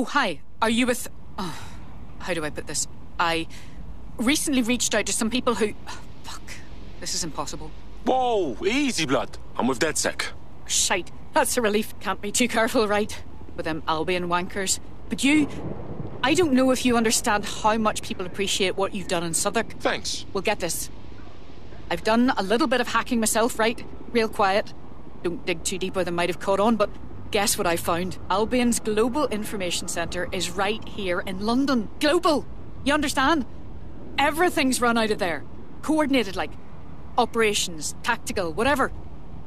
Oh, hi. Are you with... Oh, how do I put this? I recently reached out to some people who... Oh, fuck. This is impossible. Whoa! Easy, blood. I'm with DedSec. Shite. That's a relief. Can't be too careful, right? With them Albion wankers. But you... I don't know if you understand how much people appreciate what you've done in Southwark. Thanks. We'll get this. I've done a little bit of hacking myself, right? Real quiet. Don't dig too deep or they might have caught on, but... Guess what I found? Albion's Global Information Centre is right here in London. Global! You understand? Everything's run out of there. Coordinated, like operations, tactical, whatever.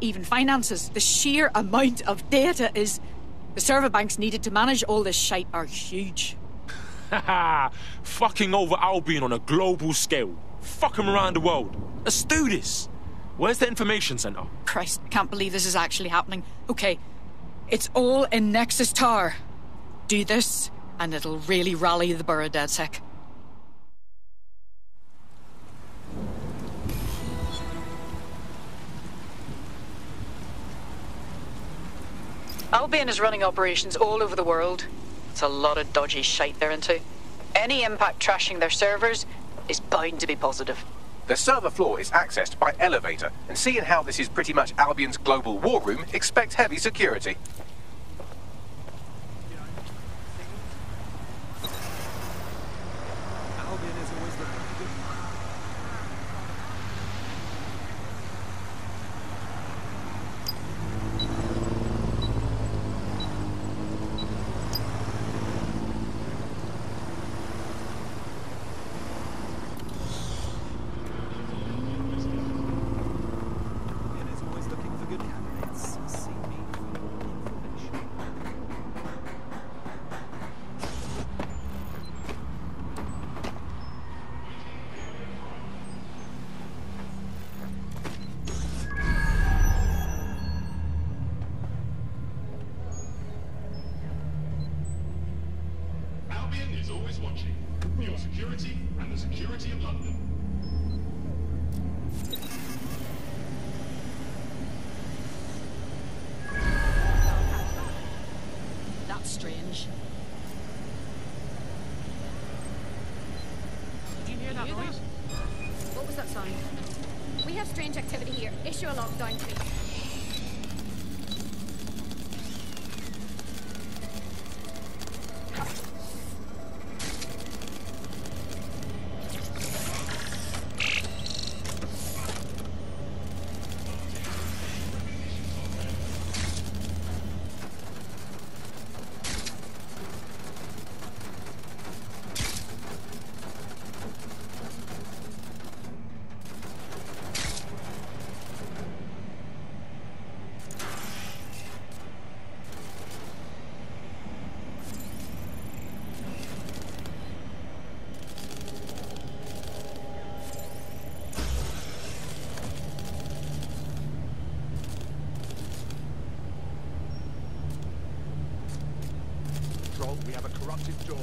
Even finances. The sheer amount of data is... The server banks needed to manage all this shite are huge. Haha! Fucking over Albion on a global scale. Fuck them around the world. Let's do this! Where's the information centre? Christ, I can't believe this is actually happening. Okay. It's all in Nexus Tar. Do this, and it'll really rally the Borough, DedSec. Albion is running operations all over the world. It's a lot of dodgy shite they're into. Any impact trashing their servers is bound to be positive. The server floor is accessed by elevator, and seeing how this is pretty much Albion's global war room, expect heavy security. We have a corrupted door.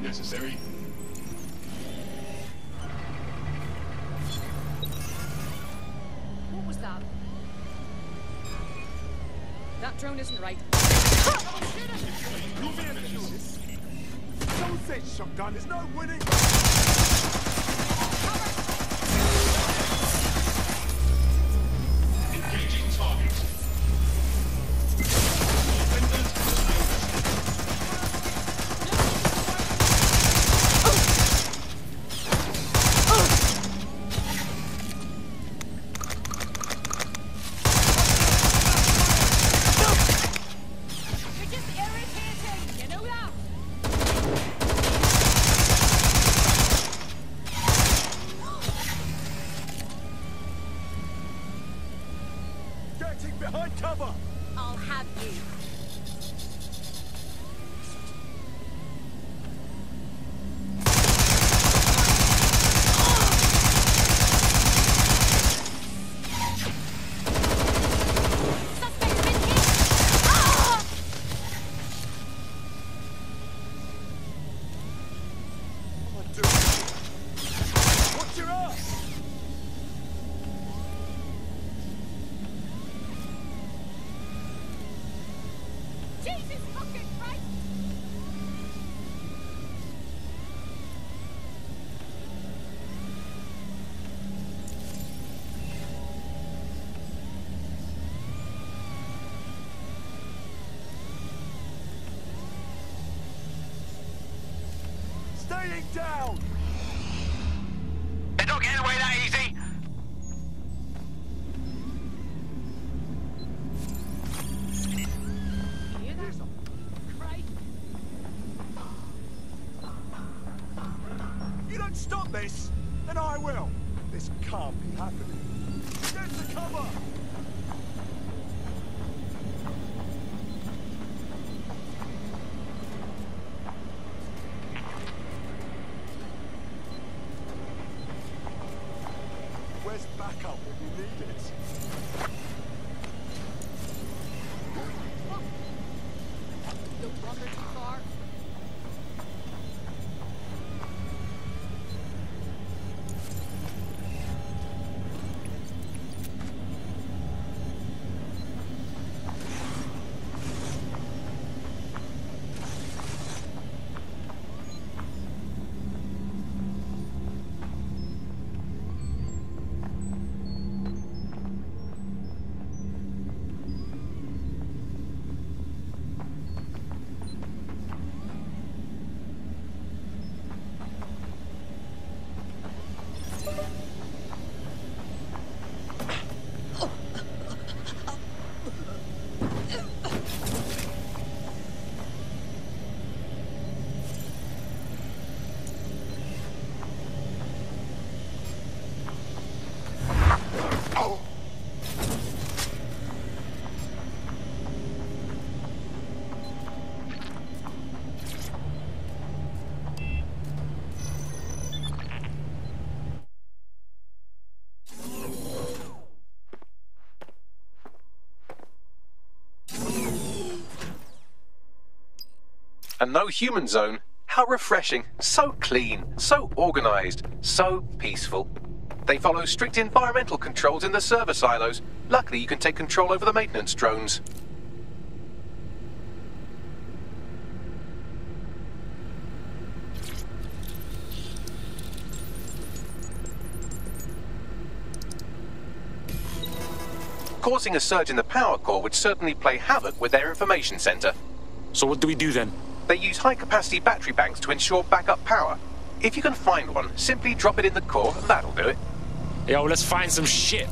Necessary. What was that? drone isn't right. Don't say shotgun, there's no winning. Engaging target. Down! They're not getting away that easy! Hear that? Right? You don't stop this, then I will. This can't be happening. Get to cover! Backup if you need it. The water's far. A no-human zone, how refreshing, so clean, so organised, so peaceful. They follow strict environmental controls in the server silos. Luckily you can take control over the maintenance drones. Causing a surge in the power core would certainly play havoc with their information centre. So what do we do then? They use high-capacity battery banks to ensure backup power. If you can find one, simply drop it in the core and that'll do it. Yo, let's find some shit.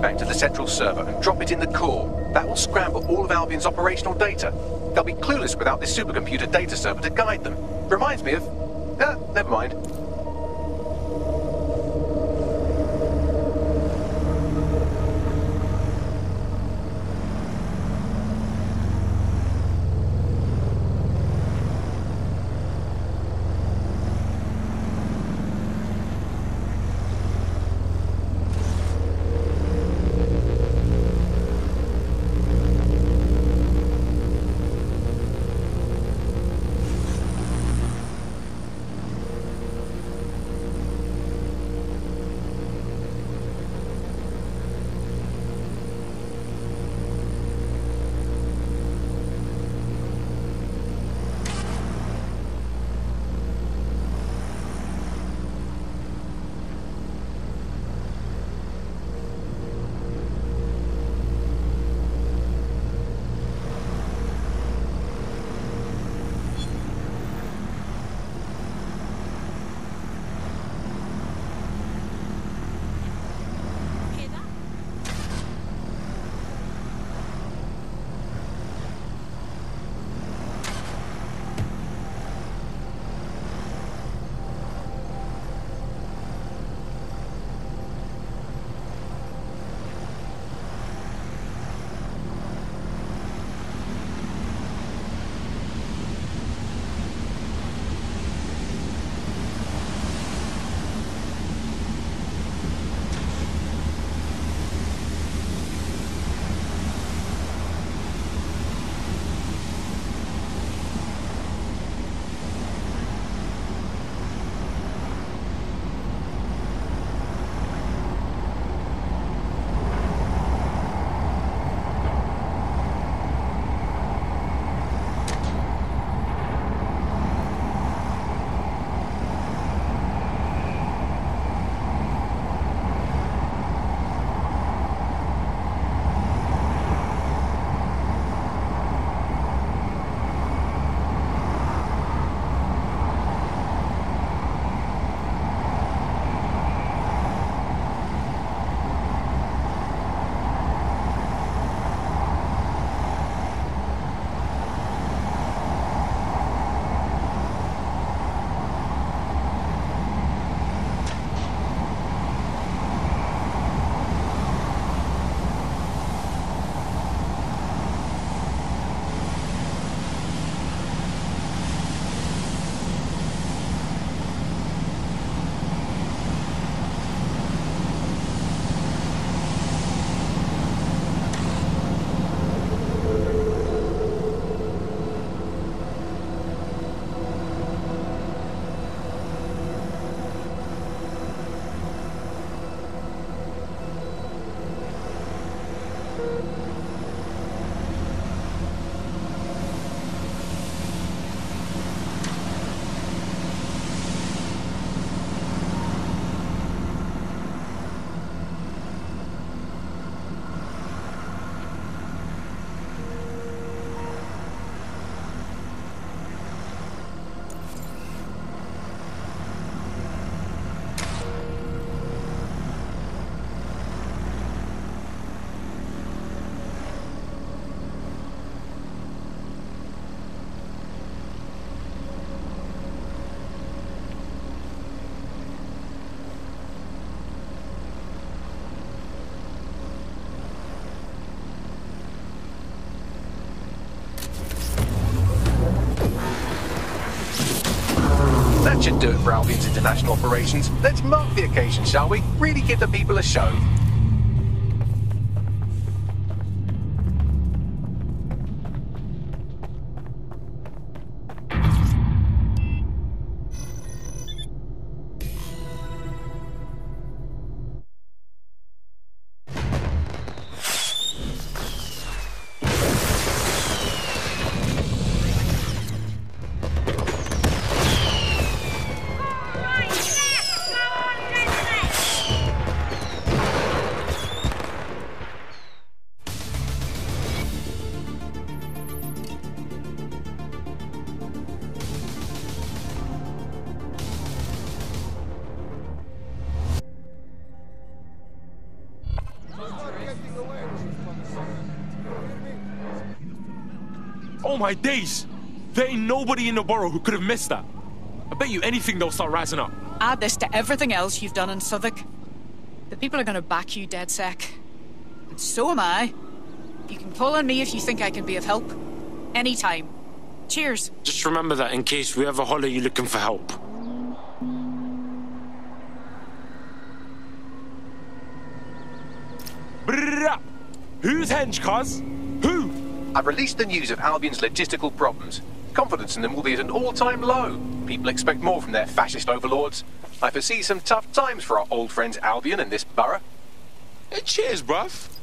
feedback to the central server and drop it in the core. That will scramble all of Albion's operational data. They'll be clueless without this supercomputer data server to guide them. Reminds me of... never mind. Should do it for Albion's international operations. Let's mark the occasion, shall we? Really give the people a show. Oh my days! There ain't nobody in the borough who could have missed that. I bet you anything they'll start rising up. Add this to everything else you've done in Southwark. The people are gonna back you, DedSec. And so am I. You can call on me if you think I can be of help. Anytime. Cheers. Just remember that in case we ever holler you looking for help. Who's Henge, cuz? Who? I've released the news of Albion's logistical problems. Confidence in them will be at an all-time low. People expect more from their fascist overlords. I foresee some tough times for our old friends Albion and this borough. Hey, cheers, bruv.